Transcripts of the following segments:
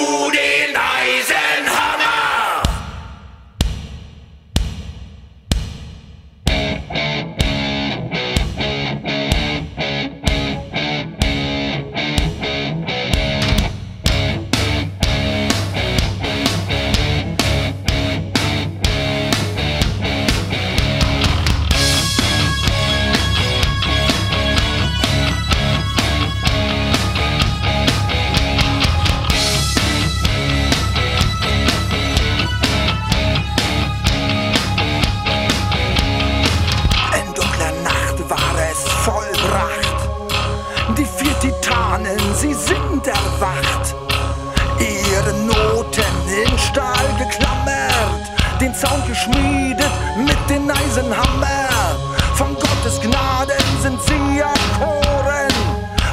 du den Eisenhammer. Sie sind erwacht, ihre Noten in Stahl geklammert, den Zaun geschmiedet mit den Eisenhammer. Von Gottes Gnaden sind sie erkoren,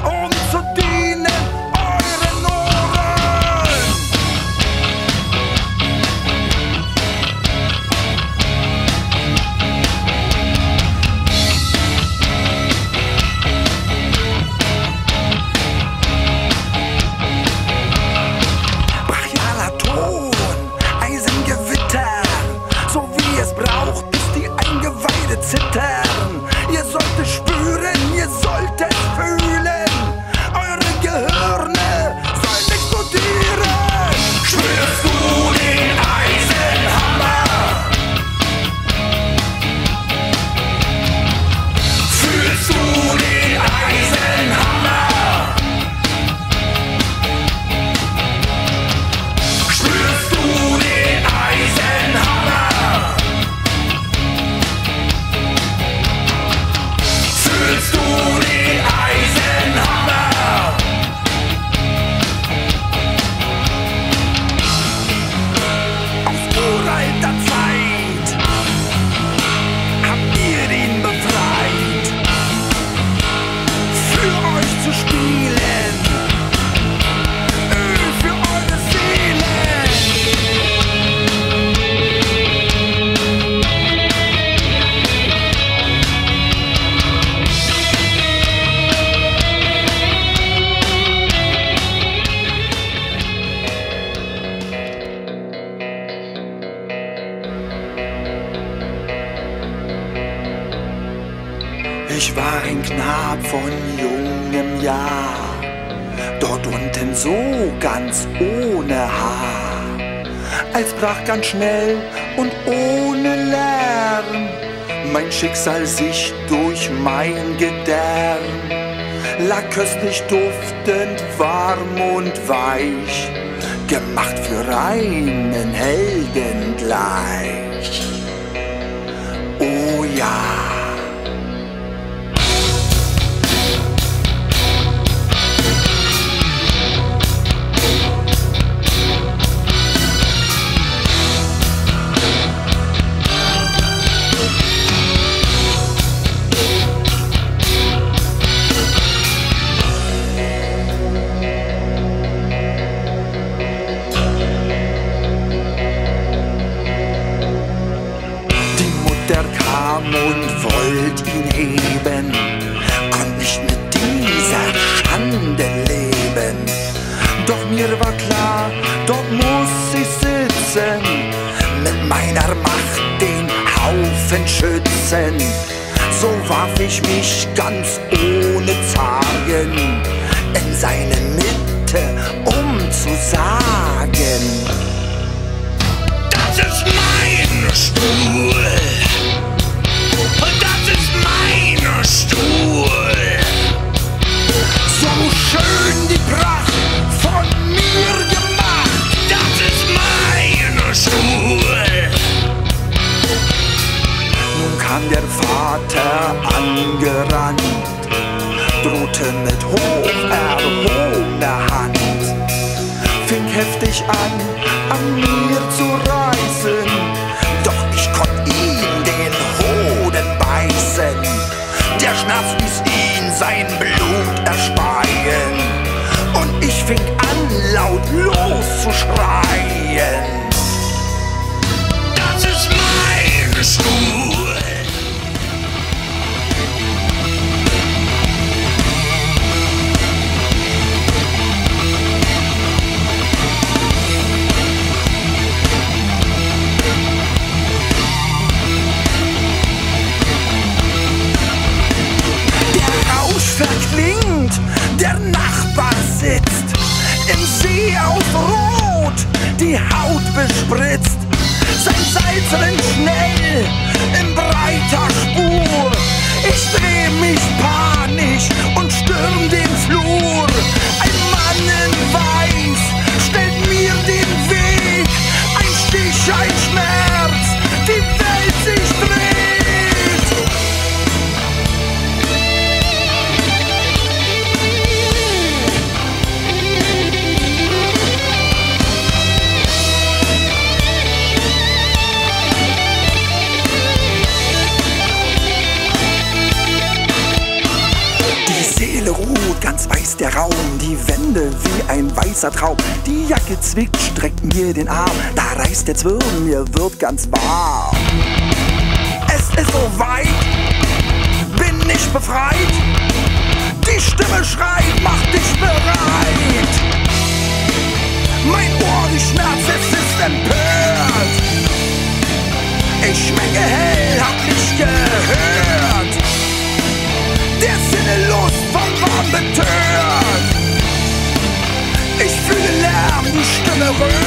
um zu dienen euren Ohren. Zittern. Ihr solltet spüren, ihr solltet fühlen. Eure Gehirne sollt explodieren. Spürst du den Eisenhammer? Fühlst du den Eisenhammer? Spürst du den Eisenhammer? Fühlst du den Eisenhammer? Aus uralter Zeit habt ihr ihn befreit, für euch zu spielen, für eure Seele. Ich war ein Knab von jungem Jahr, dort unten so ganz ohne Haar, als brach ganz schnell und ohne Lärm mein Schicksal sich durch mein Gedärm. Lag köstlich duftend, warm und weich, gemacht für einen Helden gleich. Oh ja. Und wollt ihn heben, konnt nicht mit dieser Schande leben. Doch mir war klar, dort muss ich sitzen, mit meiner Macht den Haufen schützen. So warf ich mich ganz ohne Zagen in seine Mitte, um zu sagen: Das ist mein Stuhl! Und das ist mein Stuhl. So schön die Pracht von mir gemacht. Das ist mein Stuhl. Nun kam der Vater angerannt, drohte mit hoch erhobener Hand, fing heftig an, an mir zu reißen. Doch ich konnte ihn den Hoden beißen. Der Schnaps ließ ihn sein Blut erspeien, und ich fing an, laut loszuschreien: Das ist mein Stuhl. der Raum, die Wände wie ein weißer Traum. Die Jacke zwickt, streckt mir den Arm, da reißt der Zwirn, mir wird ganz warm. Es ist soweit, bin ich befreit, die Stimme schreit, mach dich bereit. Mein Ohr, die Schmerz, es ist empört, ich schmecke hell, hab nicht gehört. Der Sinnelos vom Warm betört, ich fühle Lärm, die Stimme rührt.